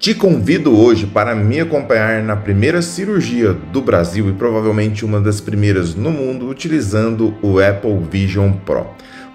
Te convido hoje para me acompanhar na primeira cirurgia do Brasil e provavelmente uma das primeiras no mundo utilizando o Apple Vision Pro.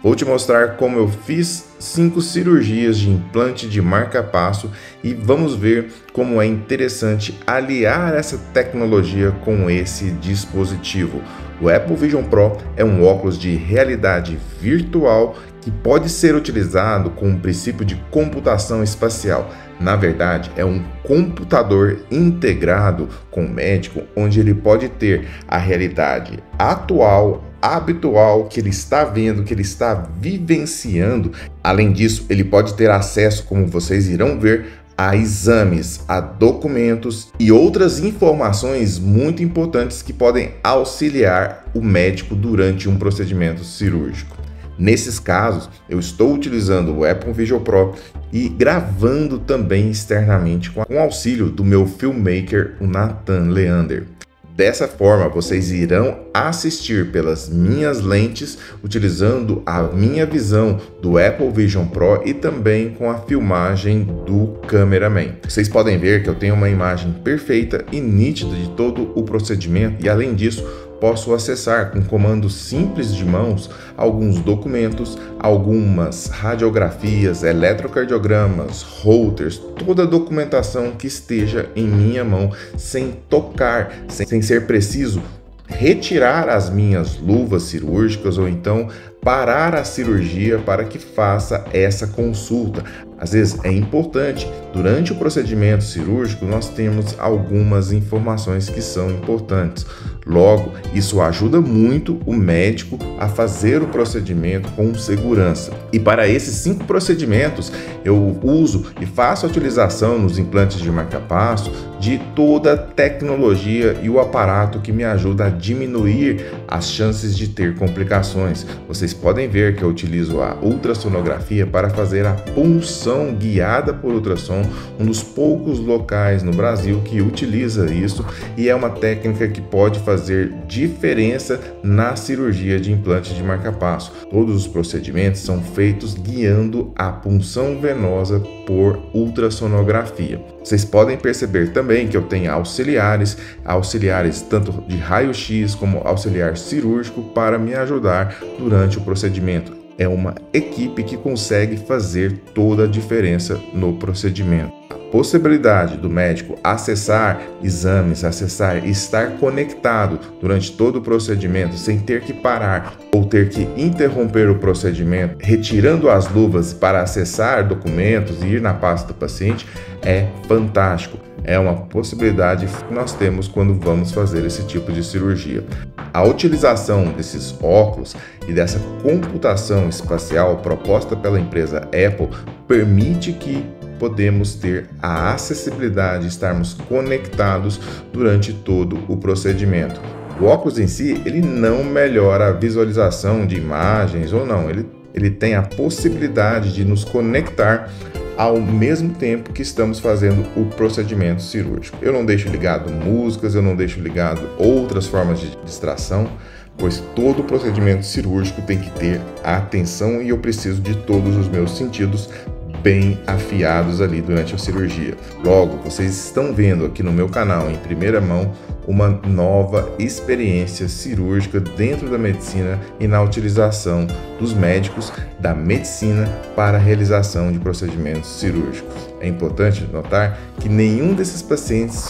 Vou te mostrar como eu fiz 5 cirurgias de implante de marca-passo e vamos ver como é interessante aliar essa tecnologia com esse dispositivo. O Apple Vision Pro é um óculos de realidade virtual que pode ser utilizado com um princípio de computação espacial. Na verdade, é um computador integrado com o médico, onde ele pode ter a realidade atual, habitual, que ele está vendo, que ele está vivenciando. Além disso, ele pode ter acesso, como vocês irão ver, a exames, a documentos e outras informações muito importantes que podem auxiliar o médico durante um procedimento cirúrgico. Nesses casos, eu estou utilizando o Apple Vision Pro e gravando também externamente com o auxílio do meu filmmaker, o Nathan Leander. Dessa forma, vocês irão assistir pelas minhas lentes, utilizando a minha visão do Apple Vision Pro e também com a filmagem do cameraman. Vocês podem ver que eu tenho uma imagem perfeita e nítida de todo o procedimento e, além disso, posso acessar com comandos simples de mãos alguns documentos, algumas radiografias, eletrocardiogramas, holters, toda a documentação que esteja em minha mão sem tocar, sem ser preciso retirar as minhas luvas cirúrgicas ou então parar a cirurgia para que faça essa consulta. Às vezes é importante, durante o procedimento cirúrgico, nós temos algumas informações que são importantes. Logo, isso ajuda muito o médico a fazer o procedimento com segurança. E para esses 5 procedimentos, eu uso e faço a utilização nos implantes de marca-passo de toda a tecnologia e o aparato que me ajuda a diminuir as chances de ter complicações. Vocês podem ver que eu utilizo a ultrassonografia para fazer a punção guiada por ultrassom, um dos poucos locais no Brasil que utiliza isso e é uma técnica que pode fazer diferença na cirurgia de implante de marca-passo. Todos os procedimentos são feitos guiando a punção venosa por ultrassonografia. Vocês podem perceber também que eu tenho auxiliares tanto de raio-x como auxiliar cirúrgico para me ajudar durante o procedimento. É uma equipe que consegue fazer toda a diferença no procedimento. A possibilidade do médico acessar exames, acessar e estar conectado durante todo o procedimento sem ter que parar ou ter que interromper o procedimento, retirando as luvas para acessar documentos e ir na pasta do paciente é fantástico. É uma possibilidade que nós temos quando vamos fazer esse tipo de cirurgia. A utilização desses óculos e dessa computação espacial proposta pela empresa Apple permite que podemos ter a acessibilidade, estarmos conectados durante todo o procedimento. O óculos em si, ele não melhora a visualização de imagens ou não, ele tem a possibilidade de nos conectar ao mesmo tempo que estamos fazendo o procedimento cirúrgico. Eu não deixo ligado músicas, eu não deixo ligado outras formas de distração, pois todo procedimento cirúrgico tem que ter a atenção e eu preciso de todos os meus sentidos bem afiados ali durante a cirurgia. Logo, vocês estão vendo aqui no meu canal, em primeira mão, uma nova experiência cirúrgica dentro da medicina e na utilização dos médicos da medicina para a realização de procedimentos cirúrgicos. É importante notar que nenhum desses pacientes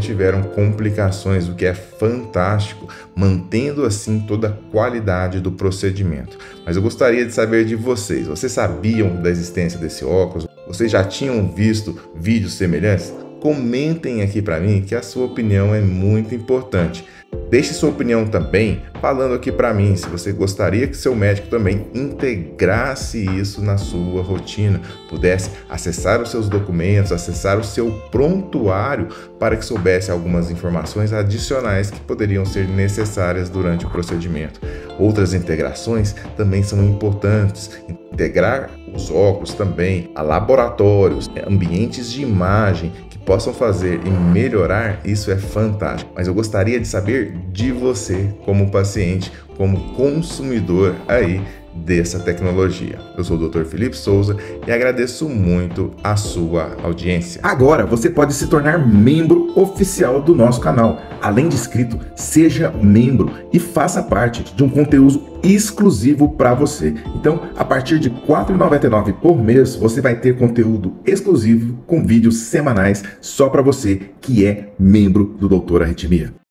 tiveram complicações, o que é fantástico, mantendo assim toda a qualidade do procedimento. Mas eu gostaria de saber de vocês, vocês sabiam da existência desse óculos? Vocês já tinham visto vídeos semelhantes? Comentem aqui para mim que a sua opinião é muito importante. Deixe sua opinião também falando aqui para mim se você gostaria que seu médico também integrasse isso na sua rotina, pudesse acessar os seus documentos, acessar o seu prontuário para que soubesse algumas informações adicionais que poderiam ser necessárias durante o procedimento. Outras integrações também são importantes. Integrar os óculos também a laboratórios, ambientes de imagem que possam fazer e melhorar, isso é fantástico. Mas eu gostaria de saber de você como paciente, como consumidor aí dessa tecnologia. Eu sou o Dr. Felipe Souza e agradeço muito a sua audiência. Agora você pode se tornar membro oficial do nosso canal. Além de inscrito, seja membro e faça parte de um conteúdo exclusivo para você. Então, a partir de R$ 4,99 por mês, você vai ter conteúdo exclusivo com vídeos semanais só para você que é membro do Doutor Arritmia.